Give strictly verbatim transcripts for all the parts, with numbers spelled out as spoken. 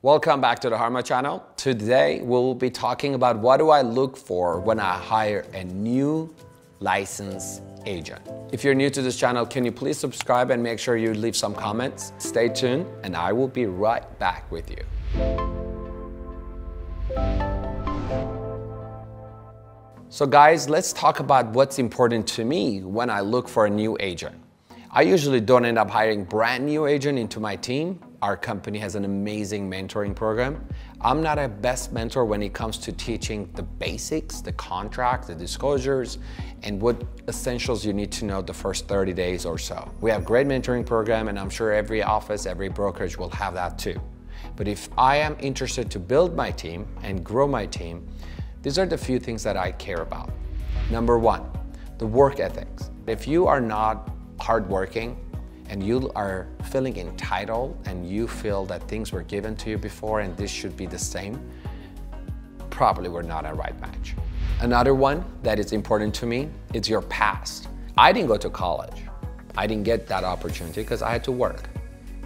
Welcome back to the Harma channel. Today we'll be talking about what do I look for when I hire a new licensed agent. If you're new to this channel, can you please subscribe and make sure you leave some comments. Stay tuned and I will be right back with you. So guys, let's talk about what's important to me when I look for a new agent. I usually don't end up hiring brand new agent into my team. Our company has an amazing mentoring program. I'm not a best mentor when it comes to teaching the basics, the contract, the disclosures, and what essentials you need to know the first thirty days or so. We have great mentoring program, and I'm sure every office, every brokerage will have that too. But if I am interested to build my team and grow my team, these are the few things that I care about. Number one, the work ethics. If you are not hardworking, and you are feeling entitled and you feel that things were given to you before and this should be the same, probably we're not a right match. Another one that is important to me is your past. I didn't go to college. I didn't get that opportunity because I had to work.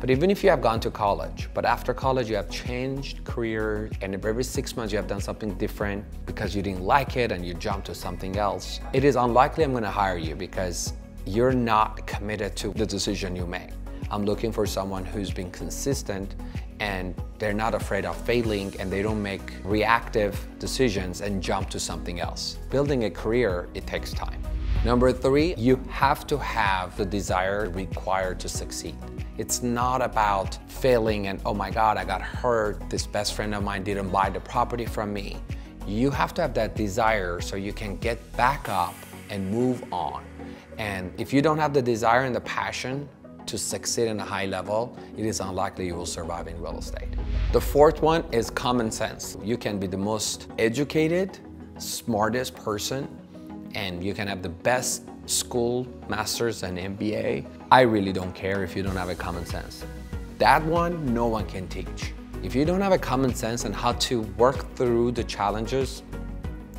But even if you have gone to college, but after college you have changed career and every six months you have done something different because you didn't like it and you jumped to something else, it is unlikely I'm gonna hire you because you're not committed to the decision you make. I'm looking for someone who's been consistent and they're not afraid of failing and they don't make reactive decisions and jump to something else. Building a career, it takes time. Number three, you have to have the desire required to succeed. It's not about failing and, oh my God, I got hurt. This best friend of mine didn't buy the property from me. You have to have that desire so you can get back up and move on. And if you don't have the desire and the passion to succeed in a high level, it is unlikely you will survive in real estate. The fourth one is common sense. You can be the most educated, smartest person, and you can have the best school, master's, and M B A. I really don't care if you don't have a common sense. That one, no one can teach. If you don't have a common sense on how to work through the challenges,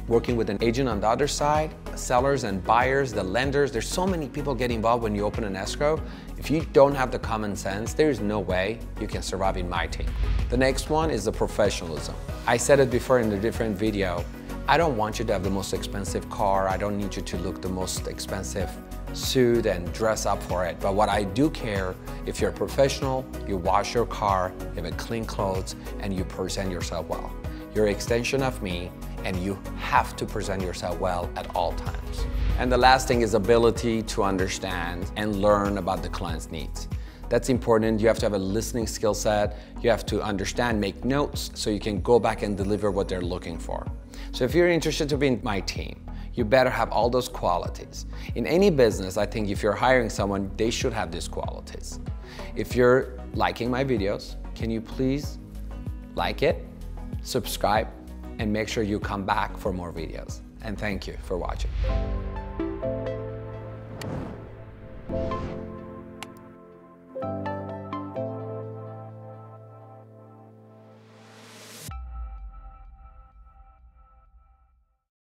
working with an agent on the other side, sellers and buyers, the lenders, there's so many people get involved when you open an escrow. If you don't have the common sense, there's no way you can survive in my team. The next one is the professionalism. I said it before in a different video, I don't want you to have the most expensive car, I don't need you to look the most expensive suit and dress up for it. But what I do care, if you're a professional, you wash your car, you have a clean clothes, and you present yourself well. You're an extension of me, and you have to present yourself well at all times. And the last thing is ability to understand and learn about the client's needs. That's important. You have to have a listening skill set. You have to understand, make notes, so you can go back and deliver what they're looking for. So if you're interested to be in my team, you better have all those qualities. In any business, I think if you're hiring someone, they should have these qualities. If you're liking my videos, can you please like it, subscribe, and make sure you come back for more videos. And thank you for watching.